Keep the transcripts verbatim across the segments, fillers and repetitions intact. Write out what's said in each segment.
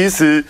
其实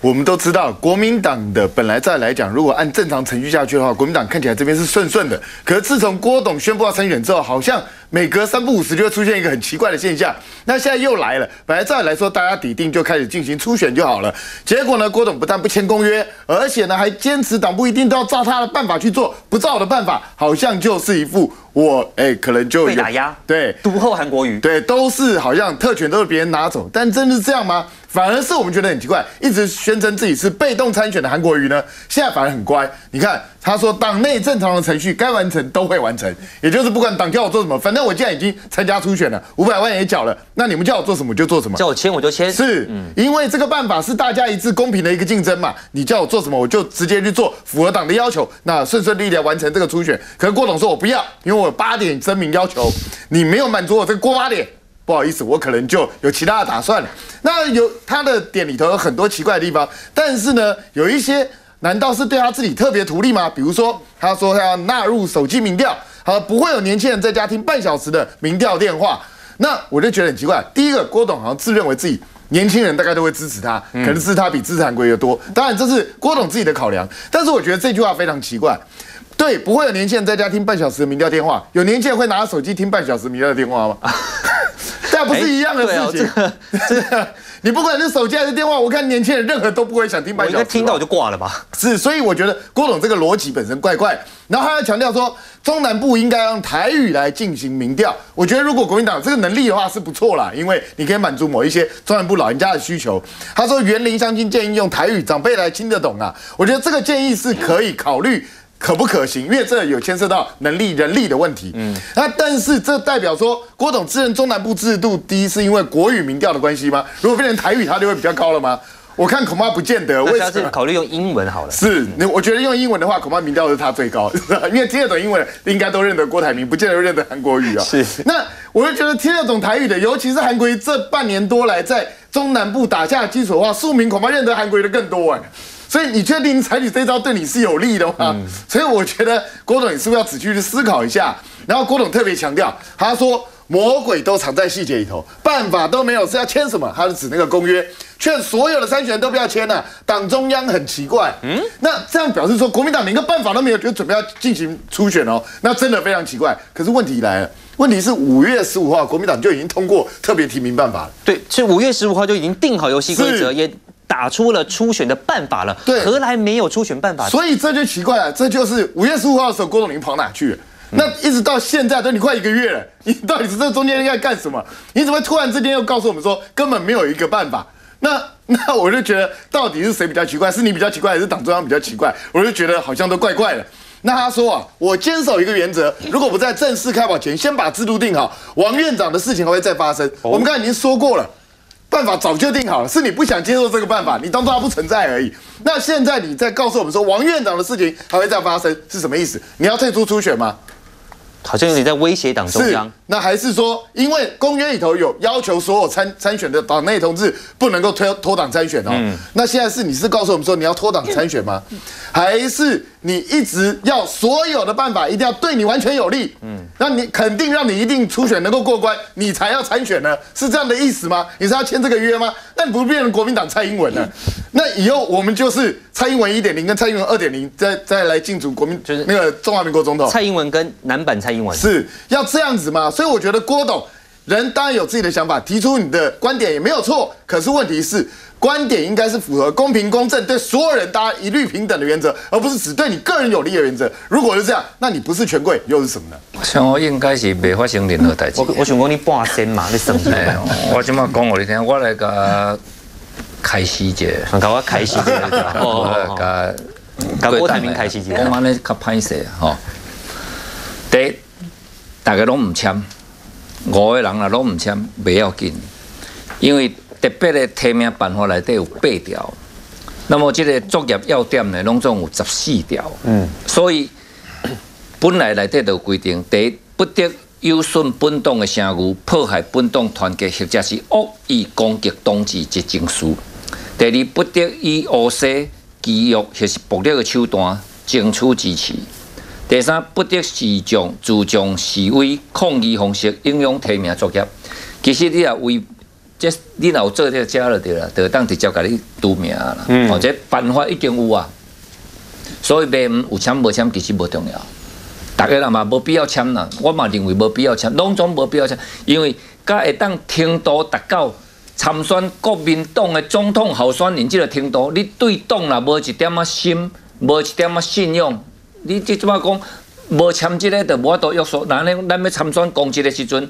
我们都知道，国民党的本来再来讲，如果按正常程序下去的话，国民党看起来这边是顺顺的。可是自从郭董宣布要参选之后，好像每隔三不五时就会出现一个很奇怪的现象。那现在又来了，本来照理来说，大家底定就开始进行初选就好了。结果呢，郭董不但不签公约，而且呢还坚持党部一定都要照他的办法去做，不照我的办法，好像就是一副。 我哎、欸，可能就被打压，对，独后韩国瑜，对，都是好像特权都是别人拿走，但真的是这样吗？反而是我们觉得很奇怪，一直宣称自己是被动参选的韩国瑜呢，现在反而很乖。你看他说，党内正常的程序该完成都会完成，也就是不管党叫我做什么，反正我既然已经参加初选了，五百万也缴了，那你们叫我做什么我就做什么，叫我签我就签，是，嗯、因为这个办法是大家一致公平的一个竞争嘛，你叫我做什么我就直接去做，符合党的要求，那顺顺利利完成这个初选。可是郭董说我不要，因为我。 我八点声明要求，你没有满足我这个过八点，不好意思，我可能就有其他的打算了。那有他的点里头有很多奇怪的地方，但是呢，有一些难道是对他自己特别图利吗？比如说，他说他要纳入手机民调，好，不会有年轻人在家听半小时的民调电话。那我就觉得很奇怪。第一个，郭董好像自认为自己。 年轻人大概都会支持他，可能支持他比支持韩国瑜的多。当然这是郭董自己的考量，但是我觉得这句话非常奇怪。对，不会有年轻人在家听半小时的民调电话，有年轻人会拿手机听半小时民调电话吗？这不是一样的事情。这个，你不管是手机还是电话，我看年轻人任何都不会想听半小时。我应该听到我就挂了吧？是，所以我觉得郭董这个逻辑本身怪怪。然后他还强调说，中南部应该用台语来进行民调。我觉得如果国民党这个能力的话是不错啦，因为你可以满足某一些中南部。 老人家的需求，他说园林相亲建议用台语，长辈来听得懂啊。我觉得这个建议是可以考虑可不可行，因为这有牵涉到能力、人力的问题。嗯，那但是这代表说郭董自认中南部制度低，是因为国语民调的关系吗？如果变成台语，它就会比较高了吗？ 我看恐怕不见得，为什么？考虑用英文好了。是，我觉得用英文的话，恐怕民调是他最高，因为听得懂英文应该都认得郭台铭，不见得认得韩国瑜啊。是。那我就觉得听得懂台语的，尤其是韩国瑜这半年多来在中南部打下基础的话，庶民恐怕认得韩国瑜的更多哎。所以你确定采取这招对你是有利的吗？嗯、所以我觉得郭董，你是不是要仔细去思考一下？然后郭董特别强调，他说。 魔鬼都藏在细节里头，办法都没有，是要签什么？他是指那个公约，劝所有的参选人都不要签啊。党中央很奇怪，嗯，那这样表示说国民党连个办法都没有，就准备要进行初选哦，那真的非常奇怪。可是问题来了，问题是五月十五号国民党就已经通过特别提名办法了，对，所以五月十五号就已经定好游戏规则，也打出了初选的办法了，对，何来没有初选办法？所以这就奇怪了，这就是五月十五号的时候，郭董你跑哪去了？ 那一直到现在都你快一个月了，你到底是这中间应该干什么？你怎么突然之间又告诉我们说根本没有一个办法？那那我就觉得到底是谁比较奇怪？是你比较奇怪，还是党中央比较奇怪？我就觉得好像都怪怪的。那他说啊，我坚守一个原则，如果不在正式开跑前先把制度定好，王院长的事情还会再发生。我们刚才已经说过了。 办法早就定好了，是你不想接受这个办法，你当作它不存在而已。那现在你在告诉我们说王院长的事情还会再发生，是什么意思？你要退出初选吗？好像有点在威胁党中央。那还是说，因为公约里头有要求所有参参选的党内同志不能够脱脱党参选哦。嗯、那现在是你是告诉我们说你要脱党参选吗？还是你一直要所有的办法一定要对你完全有利？嗯，那你肯定让你一定初选能够过关，你才要参选呢？是这样的意思吗？你是要签这个约吗？那你不变成国民党蔡英文了？那以后我们就是蔡英文 一点零 跟蔡英文 二点零 再再来竞逐国民就是那个中华民国总统。蔡英文跟南版蔡英文。 是要这样子吗？所以我觉得郭董人当然有自己的想法，提出你的观点也没有错。可是问题是，观点应该是符合公平公正、对所有人大家一律平等的原则，而不是只对你个人有利的原则。如果是这样，那你不是权贵又是什么呢？我想我应该是未发生任何代志。我我想讲你半仙嘛，你生气。我即马讲我你听，我来甲开始者，甲我开始者，我甲甲郭台铭开始者。我安尼较歹势吼，第。 大家拢唔签，五个人啊拢唔签，袂要紧，因为特别的提名办法内底有八条，那么这个作业要点呢，拢总有十四条，嗯，所以本来内底就规定，第一不得有损本党的声誉，破坏本党团结，或者是恶意攻击党纪及情绪；第二不得以诬陷、欺辱或是暴力的手段争取支持。 第三，不得自将自将示威抗议方式影响提名作业。其实你啊违即你若有做这遮就对啦，就当直接甲你除名啦。嗯，哦，这办法已经有啊，所以卖有签无签其实无重要，大家人嘛无必要签啦，我嘛认为无必要签，拢总无必要签，因为甲会当程度达到参选国民党诶总统候选人即个程度，你对党啦无一点仔心，无一点仔信用，你即即摆讲无签即个就无法度约束，那咱咱要参选公职诶时阵，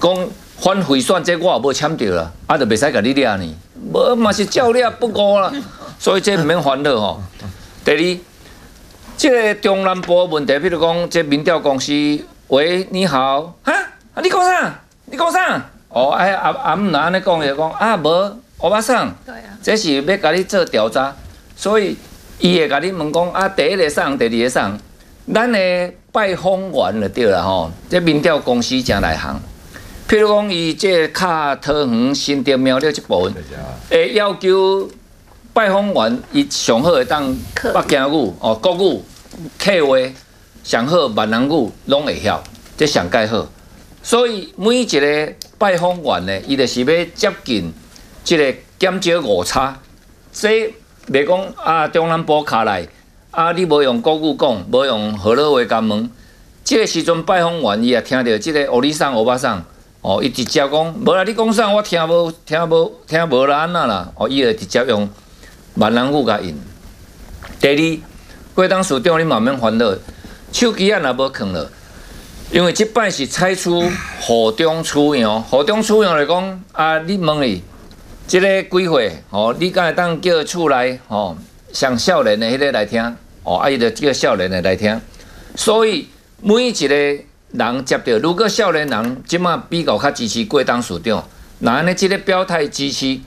讲。 反贿选这我也无签着啦，啊，就袂使甲你抓呢，无嘛是照抓不过啦，所以这毋免烦恼吼。第二，这个中南部问题，比如讲这民调公司，喂，你好，哈，啊，你讲啥？你讲啥？哦，哎，阿阿姆那安尼讲就讲啊，无，我巴上，这是要甲你做调查，所以伊会甲你问讲啊，第一个上，第二个上，咱的拜访员就对啦吼，这民调公司真内行。 譬如讲，伊即卡桃园、新店、苗栗这部分，会要求拜访员伊上好会当北京语、哦国语、客话上好，闽南语拢会晓，这上介好。所以每一个拜访员呢，伊就是要接近即个减少误差。即袂讲啊，中南部卡来啊，你无用国语讲，无用河洛话甲问，即个时阵拜访员伊也听到即个乌里桑、乌巴桑。 哦，伊直接讲，无啦，你讲啥我听无，听无，听无啦，安那啦。哦，伊就直接用闽南语甲应。第二，过当市长你慢慢烦恼，手机啊也无放了，因为即摆是采取户中取样，户中取样来讲啊，你问伊，即、這个几岁？哦，你敢会当叫厝内哦上少年的迄个来听？哦，啊伊就叫少年的来听。所以每一个。 人接到，如果少年人即马比较较支持郭董事长，那安尼即个表态支持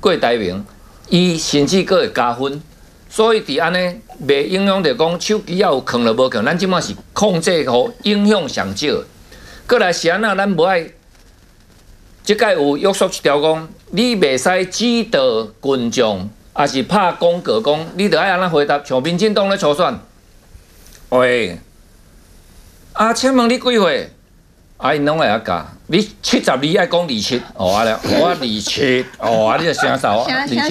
郭台铭，伊甚至佫会加分。所以伫安尼袂影响着讲手机啊有藏了无藏，咱即马是控制互影响上少。过来是安那，咱无爱，即届有约束一条讲，你袂使指导群众，也是拍广告讲，你着爱安那回答，像民进党咧初选，喂。 啊，请问你几岁？啊，因拢会晓教。你七十二爱讲二七，哦，啊了，我二七，哦，啊你就成熟啊。二七，啊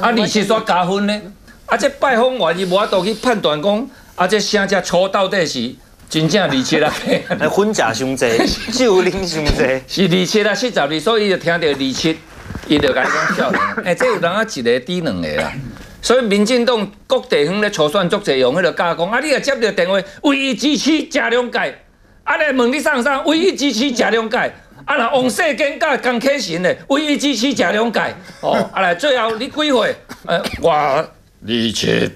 二七煞加分呢？啊，这拜访员伊无法度去判断讲，啊这声只粗到底是真正二七啊？分食伤侪，酒啉伤侪。是二七啊，七十二，所以伊就听到二七，伊就甲你讲笑。哎，这有人啊一个抵两个啦。 所以民进党各地方咧初选足侪用迄个教讲，啊，你若接到电话，唯一支持吃两届，啊来问你上上，唯一支持吃两届，啊若王世坚甲江启臣咧，唯一支持吃两届，哦，啊来最后你几岁？呃，我二七，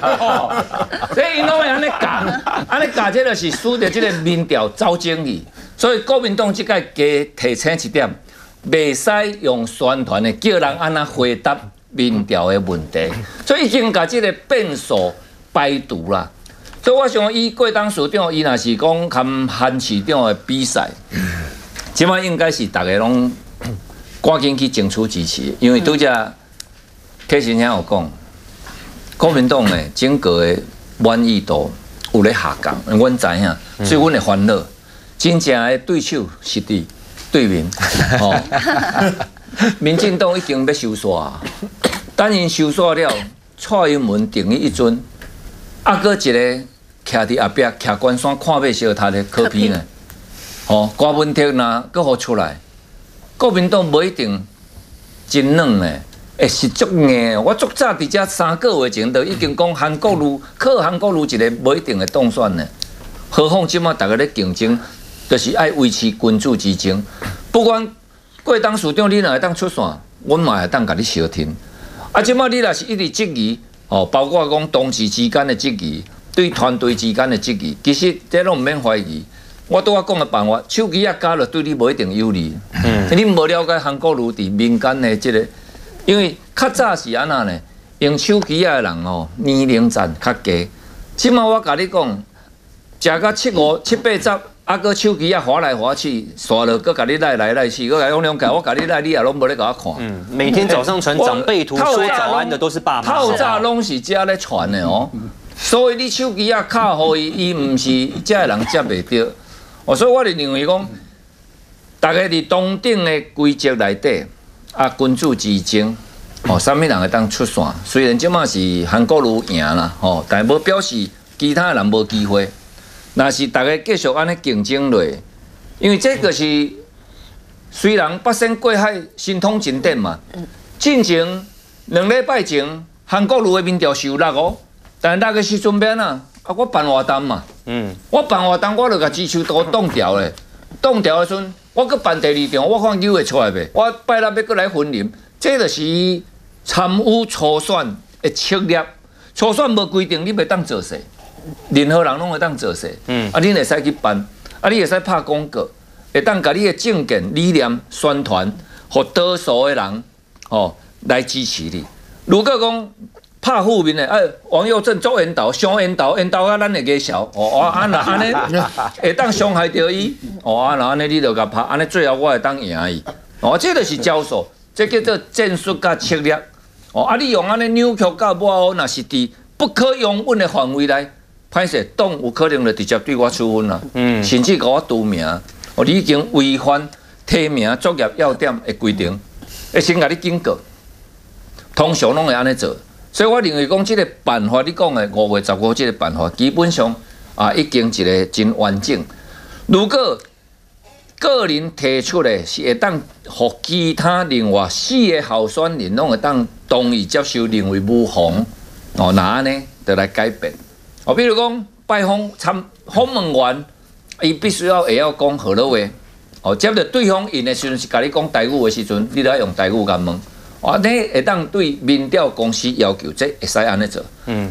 哦，所以因拢会安尼教，安尼教这就是输着即个民调走精去，所以国民党即届加提醒一点，袂使用宣传的叫人安那回答。 民调的问题，所以已经把这个变数排除啦。所以我想，伊过当市长，伊若是讲跟韩市长的比赛，即摆应该是大家拢赶紧去争取支持，因为拄则开始听我讲，国民党诶整个诶满意度有咧下降，阮知影，所以阮会烦恼。真正诶对手是伫对面。哦民进党已经要收煞啊！等因收煞了，蔡英文定伊一阵，啊，搁一个徛伫后壁，徛关山看马小他咧科比呢，吼，郭文铁呐，搁互出来，国民党无一定真软咧，诶，是足硬。我足早伫遮三个月前就已经讲韩国瑜靠韩国瑜一个无一定会当选咧，何况即马大家咧竞争，就是爱维持君子之争，不管。 过当市长，你若会当出线，阮嘛会当甲你相挺。啊，即摆你若是一直质疑，哦，包括讲同事之间的质疑，对团队之间的质疑，其实这拢毋免怀疑。我拄仔讲的办法，手机啊加落对你无一定有利。嗯，你无了解韩国瑜伫民间的即、這个，因为较早是安那呢，用手机啊的人哦，年龄层较低。即摆我甲你讲，食到七五七八十。 啊，搁手机啊，滑来滑去，刷了，搁甲你来来来去，搁甲用两下，我甲你来，你也拢无咧甲我看。嗯，每天早上传长辈图说早安的都是爸妈。透早拢是遮咧传的哦，所以你手机啊卡互伊，伊毋是遮个人接袂到。哦，所以我就认为讲，大家伫当顶的规则内底，啊，君子之争，哦，啥物人会当出线？虽然即马是韩国瑜赢啦，哦，但无表示其他人无机会。若是大家继续安尼竞争落，因为这个是虽然八仙过海，神通真典嘛。进前两礼拜前，韩国瑜的民调是有六哦，但那个时阵变啊，啊，我办活动嘛，嗯，我办活动，我就甲支持都冻掉嘞，冻掉的时阵。 我搁办第二场，我看揪会出来袂？我拜六要搁来分林，这就是参与初选的策略。初选无规定你袂当做事，任何人拢会当做事。嗯，啊，你会使去办，啊，你会使拍广告，会当甲你的政见理念宣传，互多数的人哦来支持你。如果讲拍负面的，哎、啊，王佑正做引导，伤引导，引导啊，咱会加笑。哦，啊，那安尼会当伤害到伊。 哦，啊，然后呢，你就甲拍，安尼最后我会当赢伊。哦，这就是招数，这叫做战术甲策略。哦，啊，你用安尼扭曲甲抹黑，那是伫不可容忍的范围内，歹势党有可能就直接对我处分啦，嗯、甚至甲我除名。哦，你已经违反提名作业要点的规定，会先甲你警告。通常拢会安尼做，所以我认为讲这个办法，你讲的五月十五这个办法，基本上啊已经一个真完整。如果 个人提出的是会当，互其他另外四个候选人拢会当同意接受，认为无妨哦，那呢就来改变哦。比如讲，拜访参访问员，伊必须要会晓讲河洛话哦。接着对方因的时阵是甲你讲台语的时阵，你就要用台语甲问哦。你会当对民调公司要求，这会使安尼做。嗯，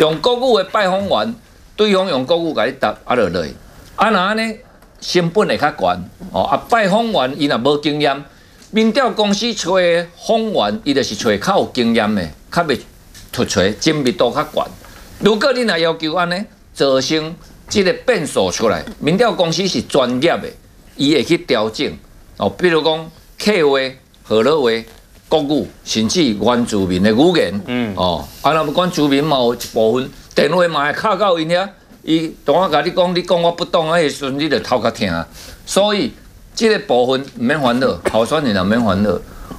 用国语的拜访员，对方用国语甲你答，啊就落去。啊那呢？ 成本会较悬哦，啊，拜访员伊若无经验，民调公司找的访员伊就是找较有经验的，较袂突出，精密度较悬。如果你若要求安尼，造成即个变数出来，民调公司是专业的，伊会去调整哦。比如讲客话、河洛话、国语，甚至原住民的语言，嗯，哦，啊，那么原住民嘛有一部分电话嘛会卡到因遐。 伊同我甲你讲，你讲我不懂啊，迄时阵你就头壳痛啊。所以，即个部分毋免烦恼，候选人也毋免烦恼。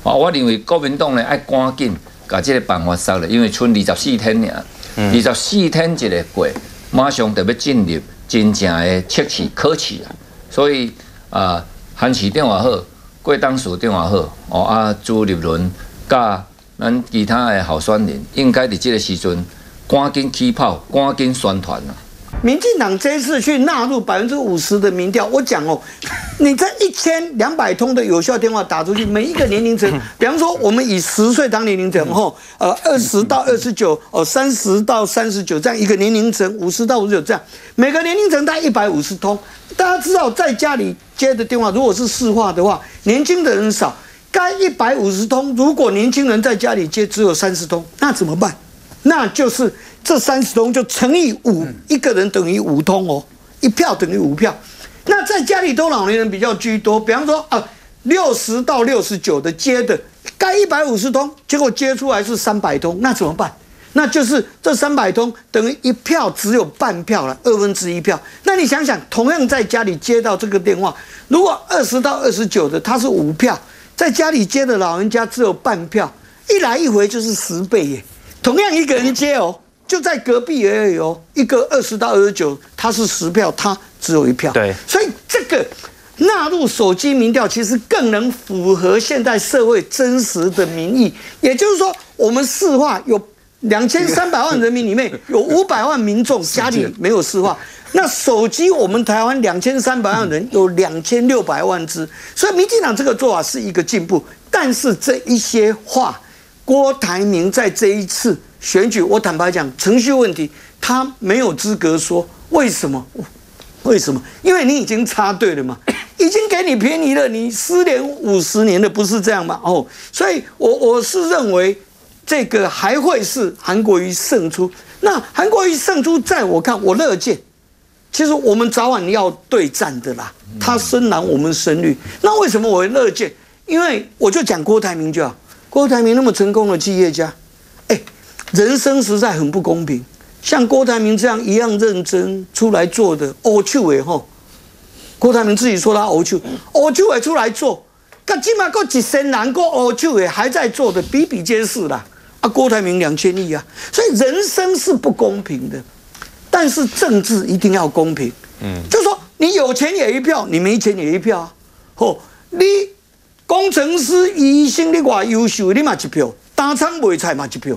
啊，我认为国民党咧爱赶紧甲即个办法杀咧，因为剩二十四天尔，二十四天一个过，马上就要进入真正的测试考试啊。所以啊，韩市长也好，郭董事长也好，哦啊朱立伦甲咱其他的候选人，应该伫即个时阵赶紧起跑，赶紧宣传啊。 民进党这次去纳入百分之五十的民调，我讲哦，你这一千两百通的有效电话打出去，每一个年龄层，比方说我们以十岁当年龄层吼，呃，二十到二十九，哦，三十到三十九这样一个年龄层，五十到五十九这样，每个年龄层大概一百五十通。大家知道，在家里接的电话，如果是市话的话，年轻的人少，该一百五十通，如果年轻人在家里接只有三十通，那怎么办？那就是。 这三十通就乘以五，一个人等于五通哦，一票等于五票。那在家里都老年人比较居多，比方说啊，六十到六十九的接的，该一百五十通，结果接出来是三百通，那怎么办？那就是这三百通等于一票只有半票了，二分之一票。那你想想，同样在家里接到这个电话，如果二十到二十九的他是五票，在家里接的老人家只有半票，一来一回就是十倍耶。同样一个人接哦。 就在隔壁也有一个二十到二十九，他是十票，他只有一票。对，所以这个纳入手机民调，其实更能符合现代社会真实的民意。也就是说，我们市话有两千三百万人民里面有五百万民众家里没有市话，那手机我们台湾两千三百万人有两千六百万只，所以民进党这个做法是一个进步，但是这一些话，郭台铭在这一次。 选举，我坦白讲，程序问题他没有资格说为什么？为什么？因为你已经插队了嘛，已经给你便宜了，你失联五十年了，不是这样吗？哦，所以我我是认为这个还会是韩国瑜胜出。那韩国瑜胜出，在我看，我乐见。其实我们早晚要对战的啦，他深蓝，我们深绿。那为什么我会乐见？因为我就讲郭台铭就好，郭台铭那么成功的企业家，哎。 人生实在很不公平，像郭台铭这样一样认真出来做的，欧趣伟吼，郭台铭自己说他欧趣，欧趣伟出来做，噶即嘛，个一身人个乌手诶，还在做的比比皆是啦。啊，郭台铭两千亿啊，所以人生是不公平的，但是政治一定要公平。嗯，就说你有钱也一票，你没钱也一票啊。哦，你工程师、医生，你话优秀，你嘛一票；打厂卖菜嘛一票。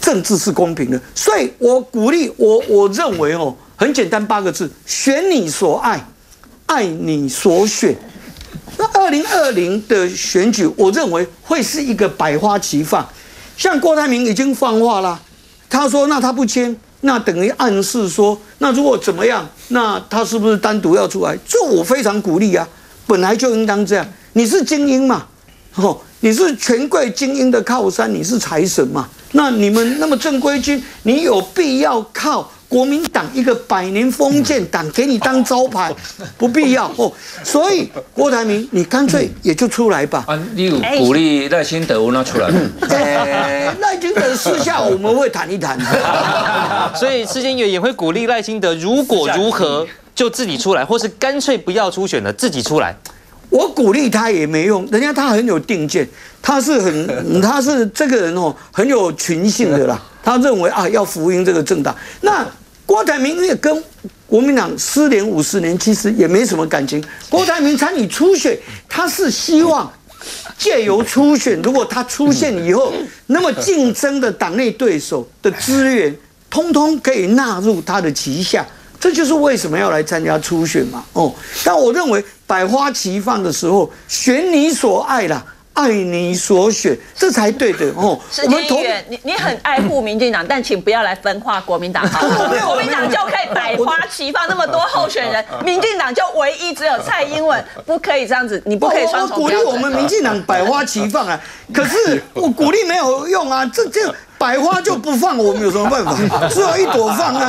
政治是公平的，所以我鼓励我，我认为哦，很简单，八个字：选你所爱，爱你所选。那二零二零的选举，我认为会是一个百花齐放。像郭台铭已经放话了，他说那他不签，那等于暗示说，那如果怎么样，那他是不是单独要出来？这我非常鼓励啊，本来就应当这样。你是精英嘛，吼，你是权贵精英的靠山，你是财神嘛。那你们那么正规军，你有必要靠国民党一个百年封建党给你当招牌，不必要哦。所以郭台铭，你干脆也就出来吧。啊，你有鼓励赖清德那出来吗？欸、赖清德私下我们会谈一谈。所以施金元也会鼓励赖清德，如果如何就自己出来，或是干脆不要初选了，自己出来。我鼓励他也没用，人家他很有定见，他是很他是这个人哦，很有群性的啦。他认为啊，要服膺这个政党。那郭台铭也跟国民党失联五十年，其实也没什么感情。郭台铭参与初选，他是希望借由初选，如果他出现以后，那么竞争的党内对手的资源，通通可以纳入他的旗下。这就是为什么要来参加初选嘛，哦，但我认为百花齐放的时候，选你所爱啦，爱你所选，这才对的哦。施金元，你你很爱护民进党，但请不要来分化国民党，好不好？国民党就可以百花齐放，那么多候选人，民进党就唯一只有蔡英文，不可以这样子，你不可以双重标准。我鼓励我们民进党百花齐放啊，可是我鼓励没有用啊，这这。百花就不放，我们有什么办法？只有一朵放啊！